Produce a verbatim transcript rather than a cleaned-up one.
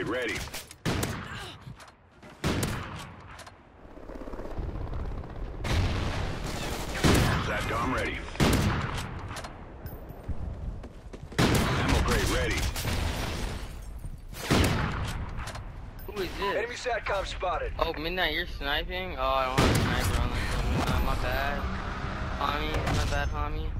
upgrade ready. SATCOM ready. Ammo crate ready. Who is this? Enemy SATCOM spotted. Oh, Midnight, you're sniping? Oh, I don't want a sniper on this one. Uh, my bad. Homie, my bad, homie.